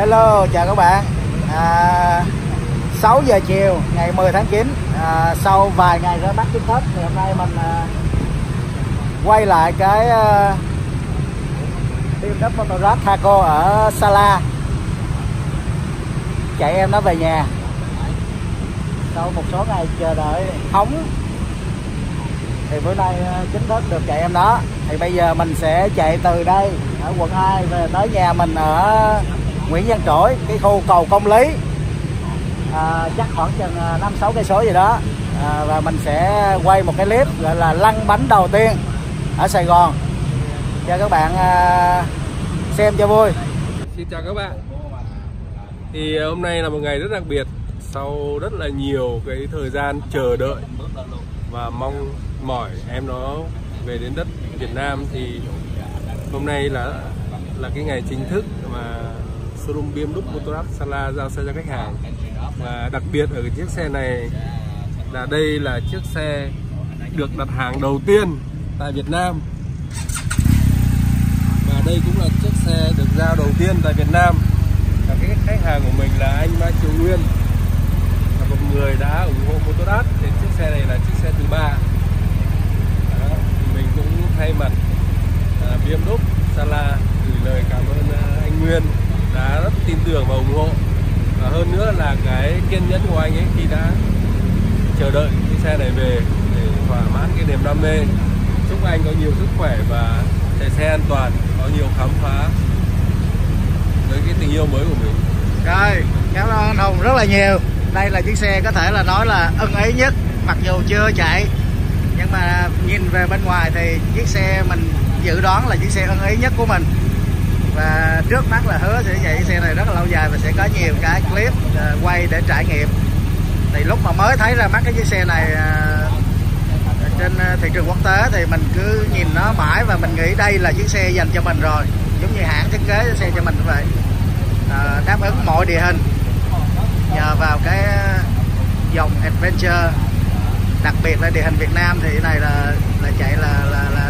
Hello, chào các bạn. 6 giờ chiều ngày 10 tháng 9, sau vài ngày ra mắt chính thức thì hôm nay mình quay lại cái BMW Motorrad Taco ở Sala. Chạy em nó về nhà sau một số ngày chờ đợi hóng thì bữa nay chính thức được chạy em đó. Thì bây giờ mình sẽ chạy từ đây ở quận 2 về tới nhà mình ở Nguyễn Văn Trỗi, cái khu cầu Công Lý, chắc khoảng chừng 5-6 cây số gì đó, và mình sẽ quay một cái clip gọi là lăn bánh đầu tiên ở Sài Gòn cho các bạn xem cho vui. Xin chào các bạn. Thì hôm nay là một ngày rất đặc biệt sau rất là nhiều cái thời gian chờ đợi và mong mỏi em nó về đến đất Việt Nam, thì hôm nay là cái ngày chính thức mà showroom BMW Motorrad Sala giao xe cho khách hàng. Và đặc biệt ở cái chiếc xe này là đây là chiếc xe được đặt hàng đầu tiên tại Việt Nam, và đây cũng là chiếc xe được giao đầu tiên tại Việt Nam. Và cái khách hàng của mình là anh Mai Triều Nguyên, là một người đã ủng hộ Motorrad, thì chiếc xe này là chiếc xe thứ 3. Mình cũng thay mặt BMW Sala gửi lời cảm ơn anh Nguyên đã rất tin tưởng và ủng hộ, và hơn nữa là cái kiên nhẫn của anh ấy khi đã chờ đợi cái xe này về để thỏa mãn cái niềm đam mê. Chúc anh có nhiều sức khỏe và chạy xe an toàn, có nhiều khám phá với cái tình yêu mới của mình. Rồi, cảm ơn anh Hùng rất là nhiều. Đây là chiếc xe có thể là nói là ưng ý nhất, mặc dù chưa chạy nhưng mà nhìn về bên ngoài thì chiếc xe mình dự đoán là chiếc xe ưng ý nhất của mình. Và trước mắt là hứa sẽ chạy xe này rất là lâu dài và sẽ có nhiều cái clip quay để trải nghiệm. Thì lúc mà mới thấy ra mắt cái chiếc xe này trên thị trường quốc tế thì mình cứ nhìn nó mãi và mình nghĩ đây là chiếc xe dành cho mình rồi, giống như hãng thiết kế xe cho mình vậy, đáp ứng mọi địa hình nhờ vào cái dòng Adventure, đặc biệt là địa hình Việt Nam thì cái này là chạy là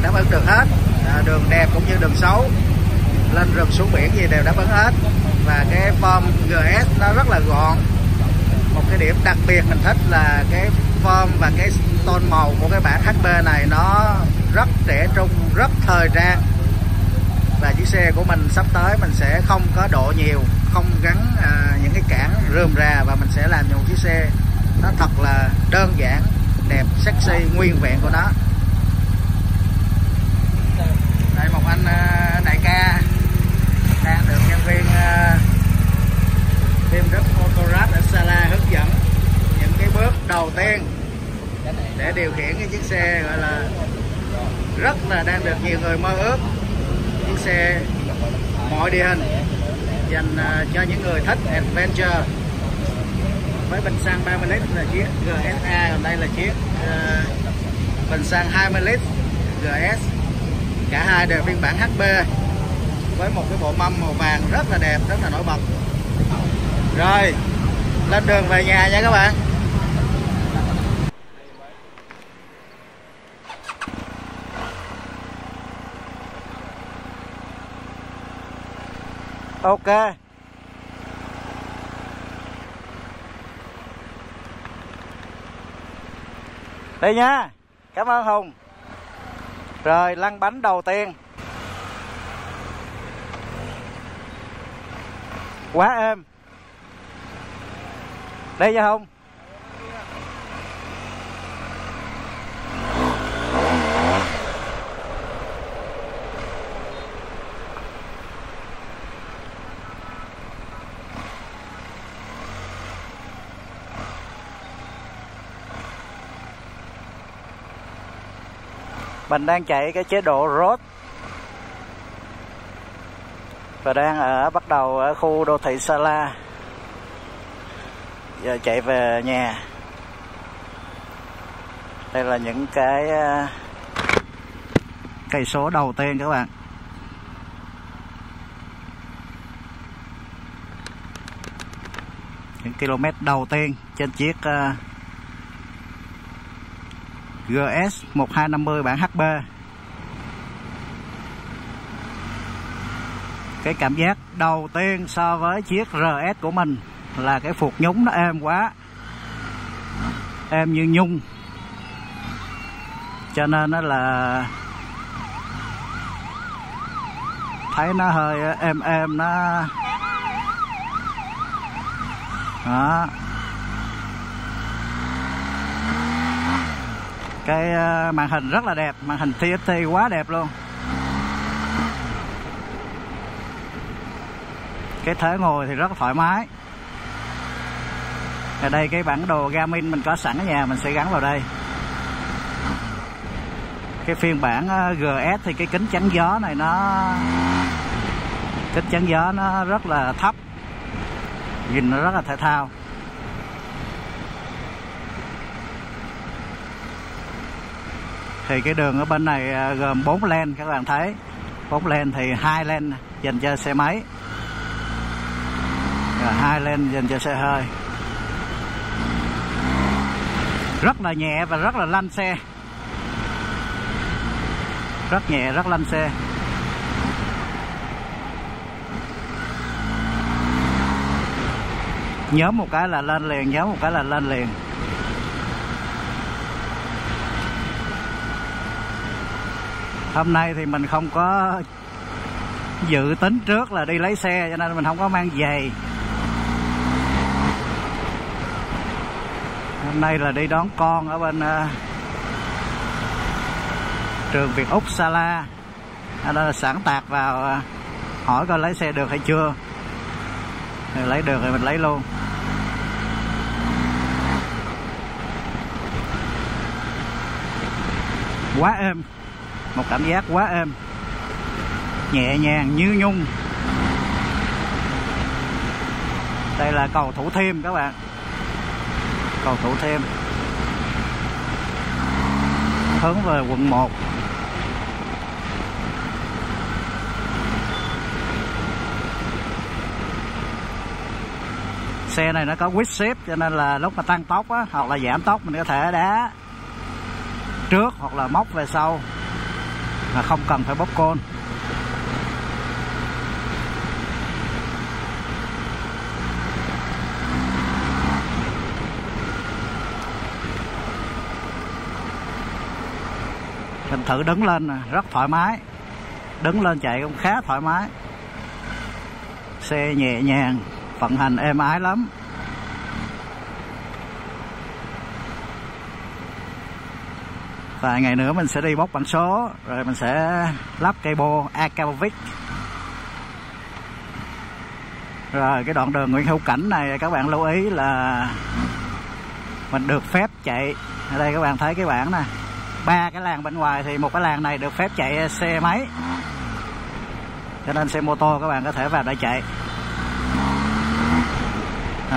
đáp ứng được hết, đường đẹp cũng như đường xấu, lên rừng xuống biển gì đều đáp ứng hết. Và cái form GS nó rất là gọn. Một cái điểm đặc biệt mình thích là cái form và cái tone màu của cái bản HB này nó rất trẻ trung, rất thời trang. Và chiếc xe của mình sắp tới mình sẽ không có độ nhiều, không gắn những cái cản rườm rà, và mình sẽ làm một chiếc xe nó thật là đơn giản, đẹp, sexy, nguyên vẹn của nó. Đây một anh đại ca đang được nhân viên BMW Motorrad ở Sala hướng dẫn những cái bước đầu tiên để điều khiển cái chiếc xe gọi là rất là đang được nhiều người mơ ước, chiếc xe mọi địa hình dành cho những người thích adventure. Với bình xăng 30 lít là chiếc GSA, còn đây là chiếc bình xăng 20 lít GS. Cả hai đều phiên bản HP với một cái bộ mâm màu vàng rất là đẹp, rất là nổi bật. Rồi, lên đường về nhà nha các bạn. Ok. Đi nha. Cảm ơn Hùng. Rồi, lăn bánh đầu tiên. Quá êm. Đây nha Hùng. Mình đang chạy cái chế độ road và đang bắt đầu ở khu đô thị Sala, giờ chạy về nhà. Đây là những cái cây số đầu tiên các bạn. Những km đầu tiên trên chiếc GS 1250 bản HB. Cái cảm giác đầu tiên so với chiếc RS của mình là cái phuộc nhúng nó êm quá, êm như nhung, cho nên nó là thấy nó hơi êm nó đó. Cái màn hình rất là đẹp, màn hình TFT quá đẹp luôn. Cái thế ngồi thì rất thoải mái. Ở đây cái bản đồ Garmin mình có sẵn ở nhà, mình sẽ gắn vào đây. Cái phiên bản GS thì cái kính chắn gió này nó, kính chắn gió nó rất là thấp, nhìn nó rất là thể thao. Thì cái đường ở bên này gồm 4 lane các bạn thấy. 4 lane thì 2 lane dành cho xe máy, rồi 2 lane dành cho xe hơi. Rất là nhẹ và rất là lanh xe. Rất nhẹ, rất lanh xe. Nhớ một cái là lên liền, nhớ một cái là lên liền. Hôm nay thì mình không có dự tính trước là đi lấy xe, cho nên mình không có mang giày. Hôm nay là đi đón con ở bên trường Việt Úc Sala, nên là sẵn tạc vào hỏi coi lấy xe được hay chưa. Thì lấy được thì mình lấy luôn. Quá êm, một cảm giác quá êm, nhẹ nhàng như nhung. Đây là cầu Thủ Thiêm các bạn, cầu Thủ Thiêm hướng về quận 1. Xe này nó có quick shift, cho nên là lúc mà tăng tốc á, hoặc là giảm tốc, mình có thể đá trước hoặc là móc về sau mà không cần phải bóp côn. Mình thử đứng lên rất thoải mái, đứng lên chạy cũng khá thoải mái. Xe nhẹ nhàng, vận hành êm ái lắm. Vài ngày nữa mình sẽ đi bóc biển số, rồi mình sẽ lắp cây bô Akavovic. Rồi cái đoạn đường Nguyễn Hữu Cảnh này các bạn lưu ý là mình được phép chạy. Ở đây các bạn thấy cái bảng nè, 3 cái làng bên ngoài thì một cái làng này được phép chạy xe máy, cho nên xe mô tô các bạn có thể vào để chạy,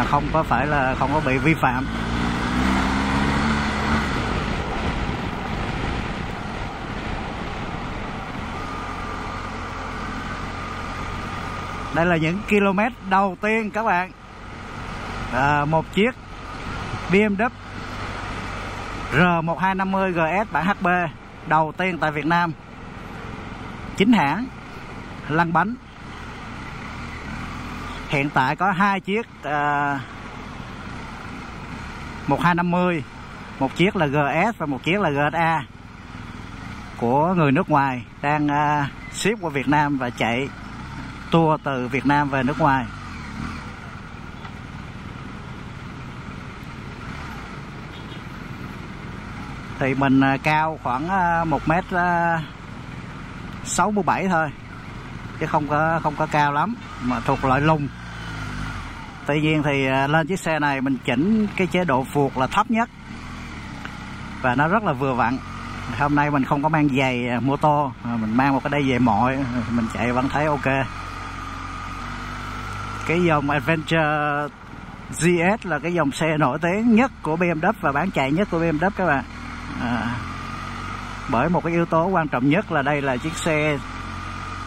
không có phải là không có bị vi phạm. Đây là những km đầu tiên các bạn. Một chiếc BMW R1250GS bản HB đầu tiên tại Việt Nam, chính hãng, lăn bánh. Hiện tại có 2 chiếc 1250, một chiếc là GS và một chiếc là GSA của người nước ngoài đang ship qua Việt Nam và chạy tour từ Việt Nam về nước ngoài. Thì mình cao khoảng 1m67 thôi, chứ không có cao lắm, mà thuộc loại lùn. Tuy nhiên thì lên chiếc xe này mình chỉnh cái chế độ phuộc là thấp nhất và nó rất là vừa vặn. Hôm nay mình không có mang giày mô tô, mình mang một cái đôi giày mọi, mình chạy vẫn thấy ok. Cái dòng Adventure GS là cái dòng xe nổi tiếng nhất của BMW và bán chạy nhất của BMW các bạn. Bởi một cái yếu tố quan trọng nhất là đây là chiếc xe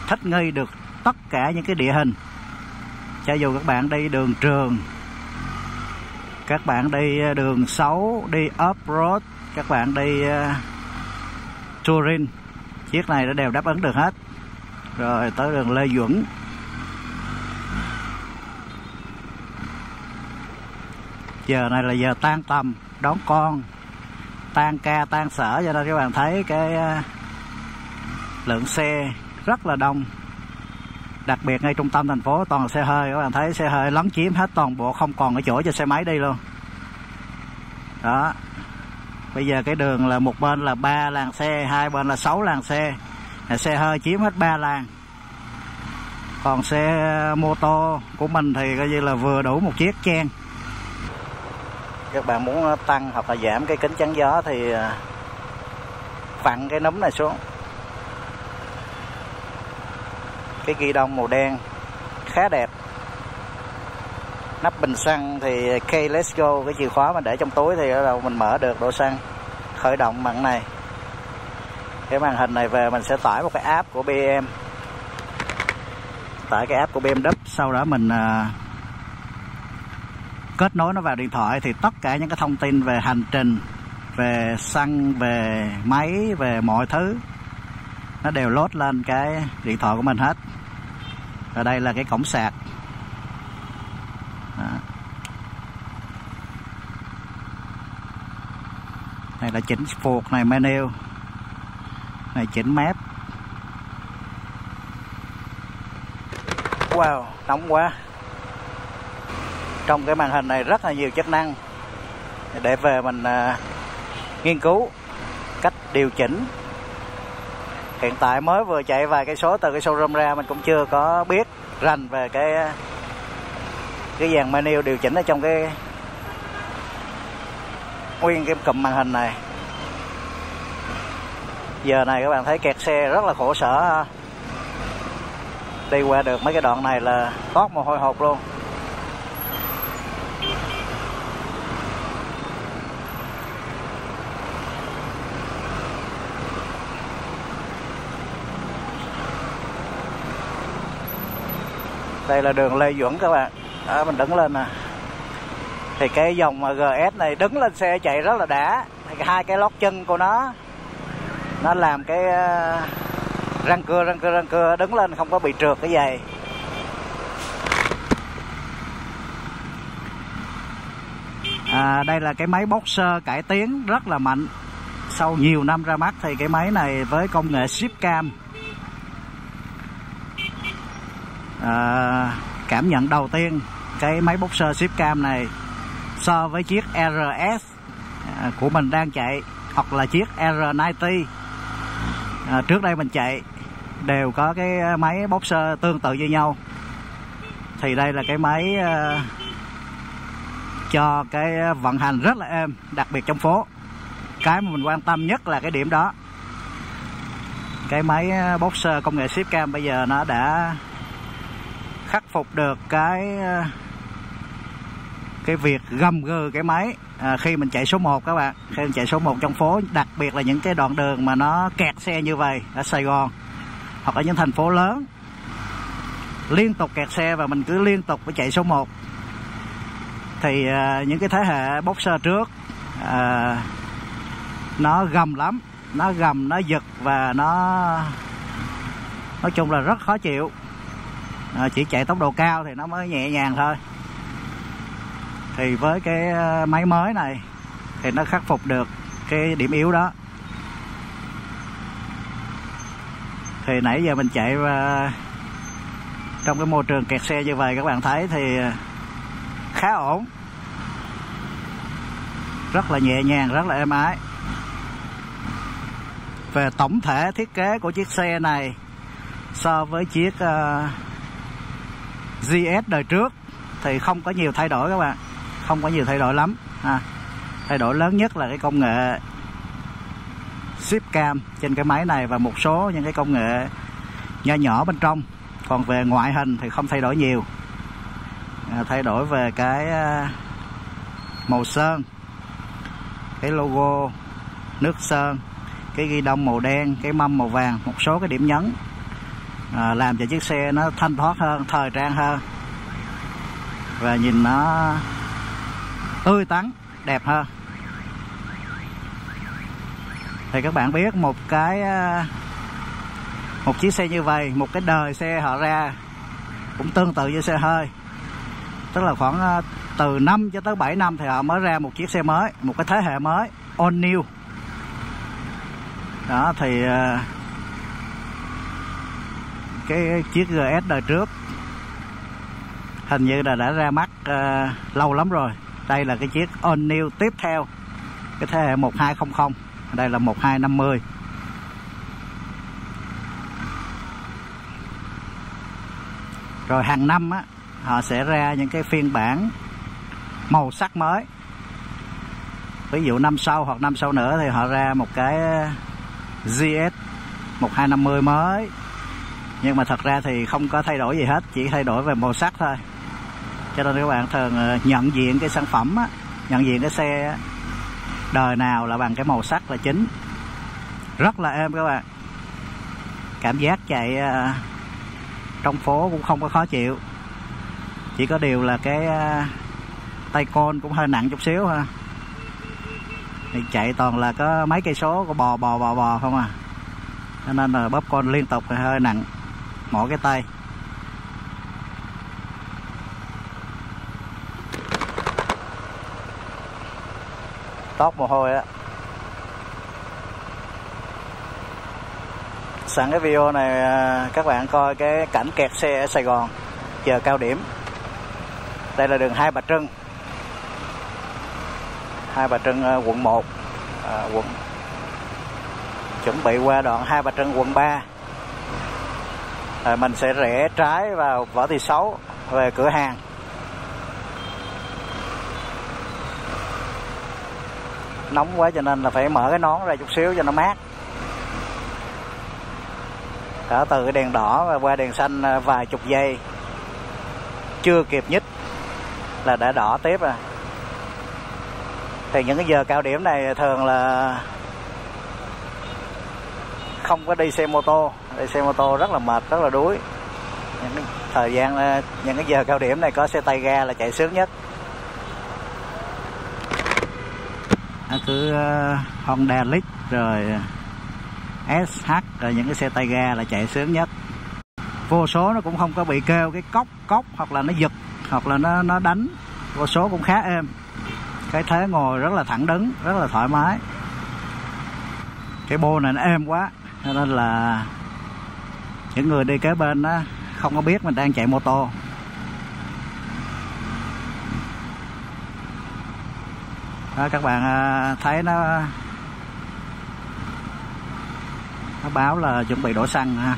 thích nghi được tất cả những cái địa hình. Cho dù các bạn đi đường trường, các bạn đi đường xấu, đi off-road, các bạn đi touring, chiếc này đã đều đáp ứng được hết. Rồi tới đường Lê Duẩn, Giờ này là giờ tan tầm, đón con, tan ca, tan sở, cho nên các bạn thấy cái lượng xe rất là đông. Đặc biệt ngay trung tâm thành phố toàn là xe hơi, các bạn thấy xe hơi lấn chiếm hết toàn bộ, không còn ở chỗ cho xe máy đi luôn. Đó. Bây giờ cái đường là một bên là 3 làn xe, hai bên là 6 làn xe. Xe hơi chiếm hết 3 làn. Còn xe mô tô của mình thì coi như là vừa đủ một chiếc chen. Các bạn muốn tăng hoặc là giảm cái kính chắn gió thì vặn cái núm này xuống. Cái ghi đông màu đen khá đẹp. Nắp bình xăng thì key let's go, cái chìa khóa mình để trong túi thì mình mở được đổ xăng, khởi động bằng này. Cái màn hình này về mình sẽ tải một cái app của BMW. Tải cái app của BMW, sau đó mình kết nối nó vào điện thoại thì tất cả những cái thông tin về hành trình, về xăng, về máy, về mọi thứ nó đều load lên cái điện thoại của mình hết. Ở đây là cái cổng sạc. Đó. Này là chỉnh phuộc này, menu này, chỉnh map. Wow, nóng quá. Trong cái màn hình này rất là nhiều chức năng để về mình nghiên cứu cách điều chỉnh. Hiện tại mới vừa chạy vài cây số từ cái showroom ra, mình cũng chưa có biết rành về cái dàn menu điều chỉnh ở trong cái nguyên cái cụm màn hình này. Giờ này các bạn thấy kẹt xe rất là khổ sở. Đi qua được mấy cái đoạn này là toát mồ hôi hột luôn. Đây là đường Lê Duẩn các bạn. Đó, mình đứng lên nè. Thì cái dòng GS này đứng lên xe chạy rất là đã. Hai cái lót chân của nó làm cái răng cưa đứng lên không có bị trượt cái giày. Đây là cái máy boxer cải tiến rất là mạnh. Sau nhiều năm ra mắt thì cái máy này với công nghệ ship cam, cảm nhận đầu tiên cái máy boxer ship cam này so với chiếc RS của mình đang chạy hoặc là chiếc R90 trước đây mình chạy đều có cái máy boxer tương tự như nhau, thì đây là cái máy cho cái vận hành rất là êm, đặc biệt trong phố. Cái mà mình quan tâm nhất là cái điểm đó. Cái máy boxer công nghệ ship cam bây giờ nó đã khắc phục được cái việc gầm gừ cái máy khi mình chạy số 1 các bạn. Khi mình chạy số 1 trong phố, đặc biệt là những cái đoạn đường mà nó kẹt xe như vậy ở Sài Gòn hoặc ở những thành phố lớn, liên tục kẹt xe và mình cứ liên tục phải chạy số 1 thì những cái thế hệ boxer trước nó gầm lắm, nó gầm, nó giật và nó nói chung là rất khó chịu. Chỉ chạy tốc độ cao thì nó mới nhẹ nhàng thôi. Thì với cái máy mới này thì nó khắc phục được cái điểm yếu đó. Thì nãy giờ mình chạy trong cái môi trường kẹt xe như vậy các bạn thấy thì khá ổn. Rất là nhẹ nhàng, rất là êm ái. Về tổng thể thiết kế của chiếc xe này so với chiếc GS đời trước thì không có nhiều thay đổi các bạn. Không có nhiều thay đổi lắm. Thay đổi lớn nhất là cái công nghệ ship cam trên cái máy này và một số những cái công nghệ nhỏ nhỏ bên trong. Còn về ngoại hình thì không thay đổi nhiều. Thay đổi về cái màu sơn, cái logo nước sơn, cái ghi đông màu đen, cái mâm màu vàng, một số cái điểm nhấn làm cho chiếc xe nó thanh thoát hơn, thời trang hơn và nhìn nó tươi tắn, đẹp hơn. Thì các bạn biết một chiếc xe như vậy, một cái đời xe họ ra cũng tương tự như xe hơi, tức là khoảng từ 5 cho tới 7 năm thì họ mới ra một chiếc xe mới, một cái thế hệ mới, all new. Đó thì cái chiếc GS đời trước hình như là đã ra mắt lâu lắm rồi. Đây là cái chiếc all new tiếp theo cái thế hệ 1200, đây là 1250. Rồi hàng năm á, họ sẽ ra những cái phiên bản màu sắc mới. Ví dụ năm sau hoặc năm sau nữa thì họ ra một cái GS 1250 mới. Nhưng mà thật ra thì không có thay đổi gì hết, chỉ thay đổi về màu sắc thôi. Cho nên các bạn thường nhận diện cái sản phẩm á, nhận diện cái xe đời nào là bằng cái màu sắc là chính. Rất là êm các bạn. Cảm giác chạy trong phố cũng không có khó chịu. Chỉ có điều là cái tay con cũng hơi nặng chút xíu ha. Thì chạy toàn là có mấy cây số có bò không à. Cho nên là bóp con liên tục hơi nặng mỗi cái tay. Tót mồ hôi á. Sẵn cái video này các bạn coi cái cảnh kẹt xe ở Sài Gòn giờ cao điểm. Đây là đường Hai Bà Trưng. Hai Bà Trưng quận 1 quận chuẩn bị qua đoạn Hai Bà Trưng quận 3. Rồi mình sẽ rẽ trái vào Võ Thị Sáu về cửa hàng. Nóng quá cho nên là phải mở cái nón ra chút xíu cho nó mát. Đã từ cái đèn đỏ và qua đèn xanh vài chục giây, chưa kịp nhích là đã đỏ tiếp rồi. Thì những cái giờ cao điểm này thường là không có đi xe mô tô. Đi xe mô tô rất là mệt, rất là đuối. Thời gian những cái giờ cao điểm này có xe tay ga là chạy sướng nhất. Cứ Honda League rồi SH rồi những cái xe tay ga là chạy sướng nhất. Vô số nó cũng không có bị kêu cái cốc hoặc là nó giật hoặc là nó đánh. Vô số cũng khá êm. Cái thế ngồi rất là thẳng đứng, rất là thoải mái. Cái bô này nó êm quá cho nên là những người đi kế bên đó không có biết mình đang chạy mô tô. Đó, các bạn thấy nó báo là chuẩn bị đổ xăng ha.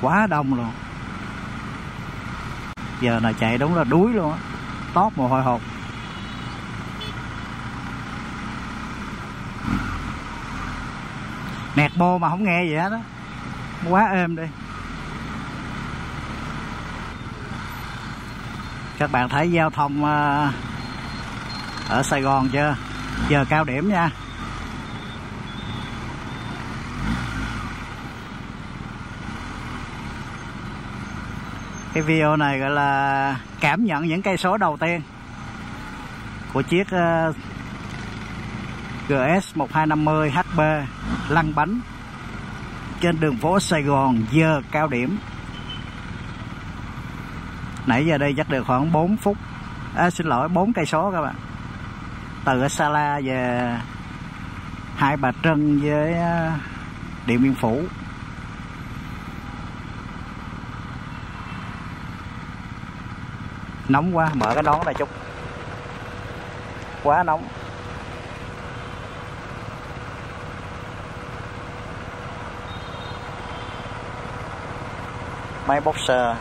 Quá đông luôn. Giờ là chạy đúng là đuối luôn á. Tót mồ hôi hột. Nẹt bô mà không nghe gì hết á. Quá êm đi. Các bạn thấy giao thông ở Sài Gòn chưa? Giờ cao điểm nha. Cái video này gọi là cảm nhận những cây số đầu tiên của chiếc GS 1250 HB lăn bánh trên đường phố Sài Gòn giờ cao điểm. Nãy giờ đây chắc được khoảng 4 phút, xin lỗi 4 cây số các bạn. Từ Sala về Hai Bà Trưng với Điện Biên Phủ. Nóng quá, mở cái nón này chút. Quá nóng. Máy boxer.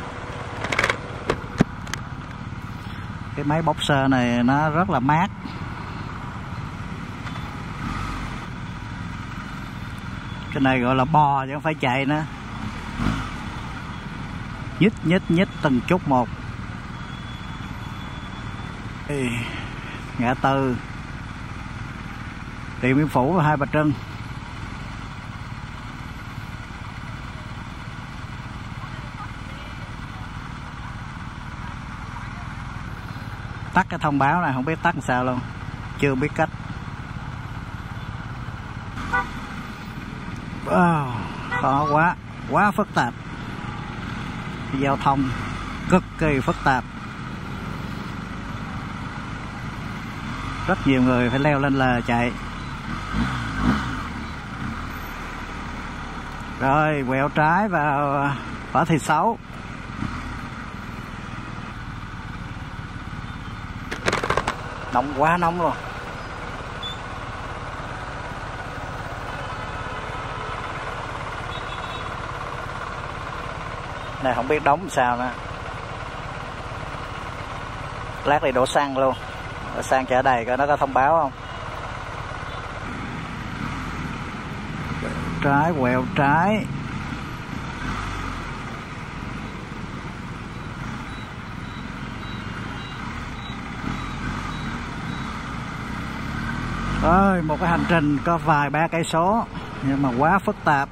Cái máy boxer này nó rất là mát. Cái này gọi là bò chứ không phải chạy nữa. Nhích từng chút một. Ngã tư Điện Biên Phủ và Hai Bà Trưng. Tắt cái thông báo này không biết tắt làm sao luôn, chưa biết cách. Wow, khó quá. quá phức tạp, giao thông cực kỳ phức tạp, rất nhiều người phải leo lên là chạy. Rồi quẹo trái vào Võ Thị Sáu. Nóng quá, nóng luôn. Này không biết đóng sao nữa. Lát đi đổ xăng luôn. Đổ xăng chở đầy coi nó có thông báo không. Trái, quẹo trái. Ơi, một cái hành trình có vài ba cây số nhưng mà quá phức tạp.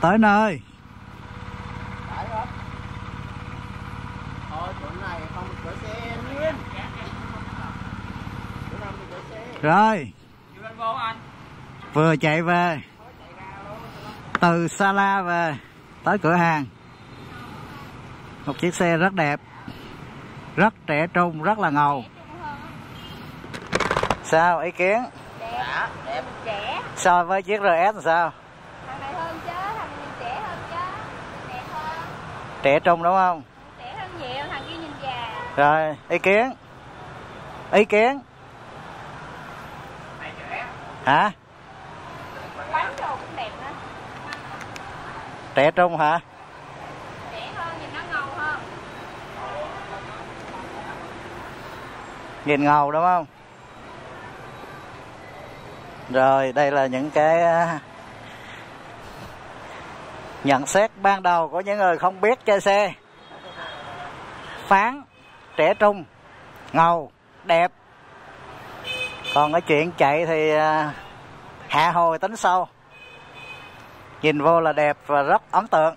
Tới nơi. Rồi. Vừa chạy về từ Sala về tới cửa hàng. Một chiếc xe rất đẹp, rất trẻ trung, rất là ngầu. Sao ý kiến? Đẹp. So với chiếc RS là sao? Trẻ trung đúng không? Trẻ hơn nhiều, thằng kia nhìn già. Rồi, ý kiến? Ý kiến? Hả? Bánh đồ cũng đẹp nữa. Trẻ trung hả? Trẻ hơn, nhìn nó ngầu hơn. Nhìn ngầu đúng không? Rồi, đây là những cái nhận xét ban đầu của những người không biết chơi xe. Phán trẻ trung, ngầu, đẹp. Còn cái chuyện chạy thì hạ hồi tính sau. Nhìn vô là đẹp và rất ấn tượng.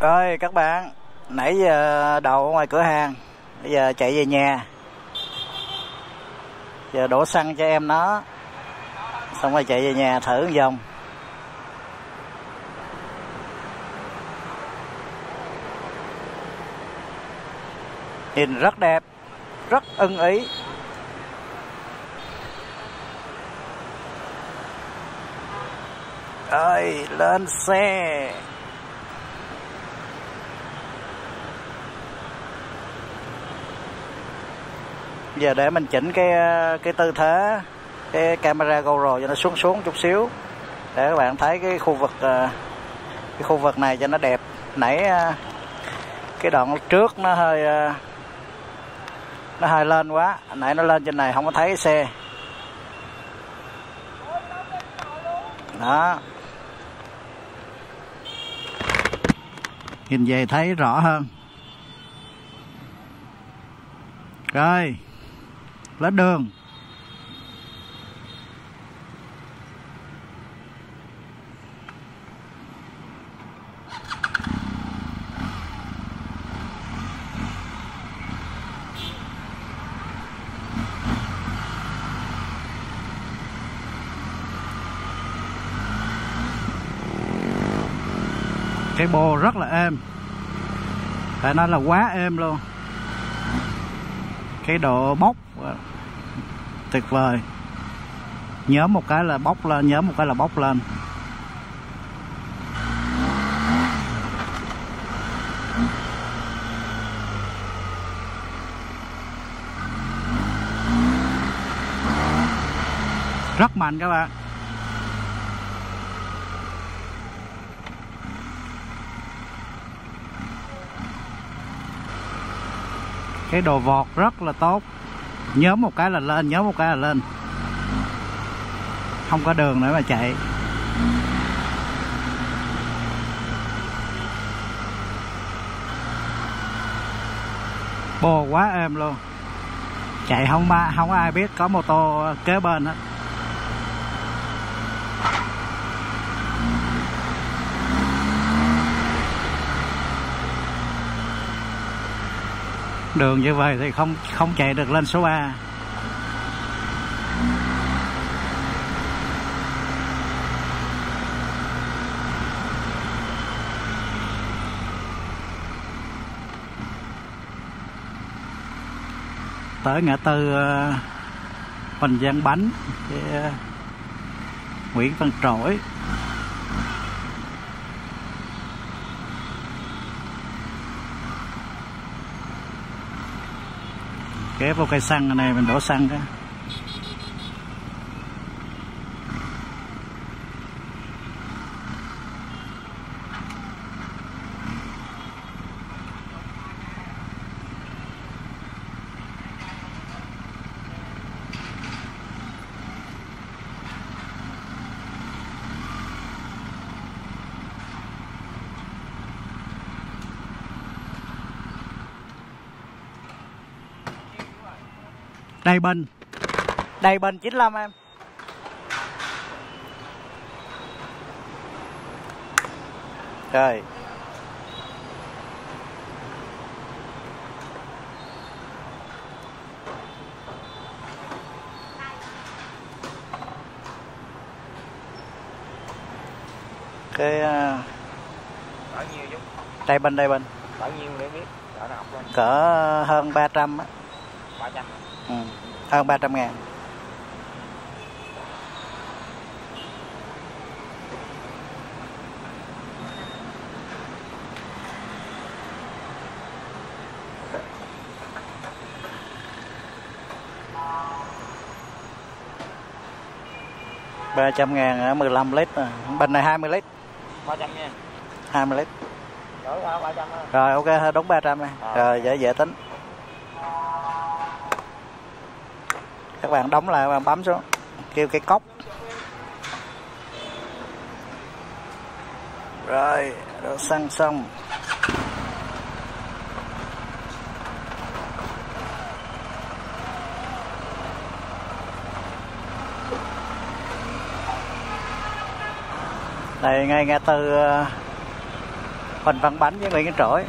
Rồi các bạn, nãy giờ đậu ngoài cửa hàng, bây giờ chạy về nhà, giờ đổ xăng cho em nó, xong rồi chạy về nhà thử vòng. Nhìn rất đẹp, rất ưng ý. Ơi, lên xe. Giờ để mình chỉnh cái tư thế, cái camera GoPro cho nó xuống chút xíu để các bạn thấy cái khu vực này cho nó đẹp. Nãy cái đoạn trước nó hơi lên quá, nãy nó lên trên này không có thấy cái xe đó. Nhìn về thấy rõ hơn. Rồi lên đường. Cái bô rất là êm, phải nói là quá êm luôn. Cái độ bốc tuyệt vời. Nhớ một cái là bốc lên, nhớ một cái là bốc lên. Rất mạnh các bạn. Cái đồ vọt rất là tốt. Nhớ một cái là lên, nhớ một cái là lên. Không có đường nữa mà chạy. Bồ quá êm luôn. chạy không ai biết có mô tô kế bên đó. Đường như vậy thì không chạy được lên số 3. Tới ngã tư Bình Giã Bánh với Nguyễn Văn Trỗi. Ghé vào cây xăng này mình đổ xăng đó. Đầy bình 95 em. Trời. Cái đầy bình. Bao nhiêu để biết? Cỡ nào không? Cỡ hơn 300 á. 300. Ừ. Hơn 300.000. $300.000 ở 15 lít à. Bình này 20 lít. 300.000. 20 lít. Rồi, 300 thôi. Rồi ok, đúng 300 này. À. Rồi dễ tính. Các bạn đóng lại và bấm xuống kêu cái cốc. Rồi, đổ xăng xong. Đây ngay ngã tư Huỳnh Văn Bánh với Nguyễn Văn Trỗi.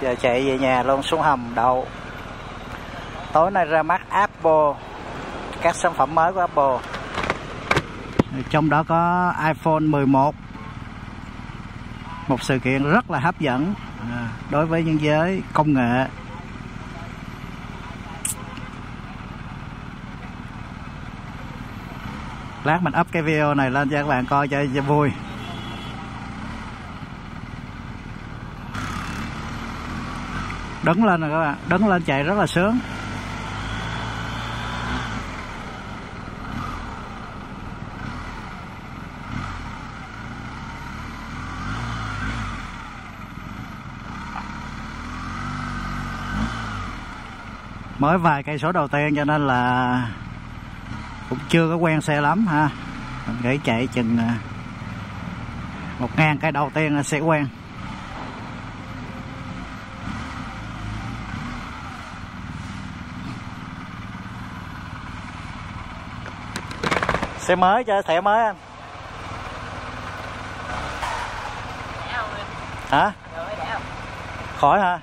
Giờ chạy về nhà luôn, xuống hầm đậu. Tối nay ra mắt Apple, các sản phẩm mới của Apple, trong đó có iPhone 11. Một sự kiện rất là hấp dẫn đối với những giới công nghệ. Lát mình up cái video này lên cho các bạn coi cho vui. Đứng lên rồi các bạn, đứng lên chạy rất là sướng. Mới vài cây số đầu tiên cho nên là cũng chưa có quen xe lắm ha. Mình nghĩ chạy chừng 1.000 cây đầu tiên là sẽ quen. Xe mới cho thẻ mới anh. Hả? Khỏi hả?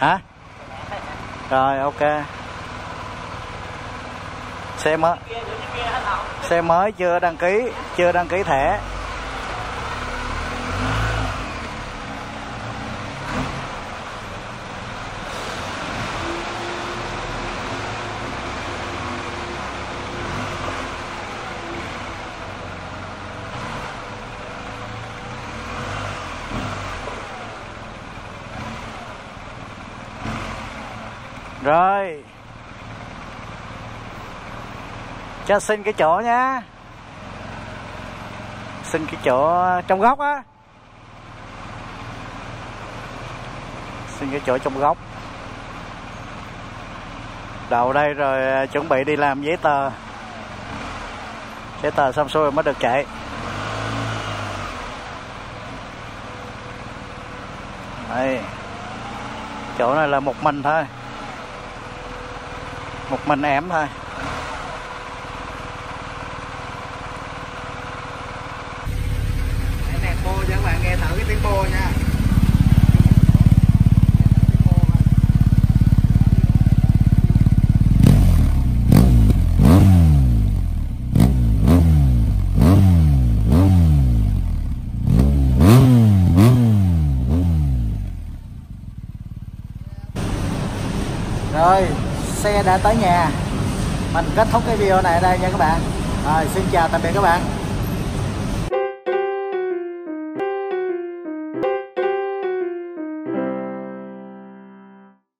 Hả? Rồi ok. Xe mới chưa đăng ký thẻ. Rồi. Cho xin cái chỗ nha. Xin cái chỗ trong góc á. Xin cái chỗ trong góc. Đậu đây rồi chuẩn bị đi làm giấy tờ. Giấy tờ xong xuôi mới được chạy. Đây. Chỗ này là một mình thôi, một mình em thôi. Cái nẹp bô cho các bạn nghe thử cái tiếng bô nha. Rồi, xe đã tới nhà. Mình kết thúc cái video này ở đây nha các bạn. Rồi, xin chào tạm biệt các bạn.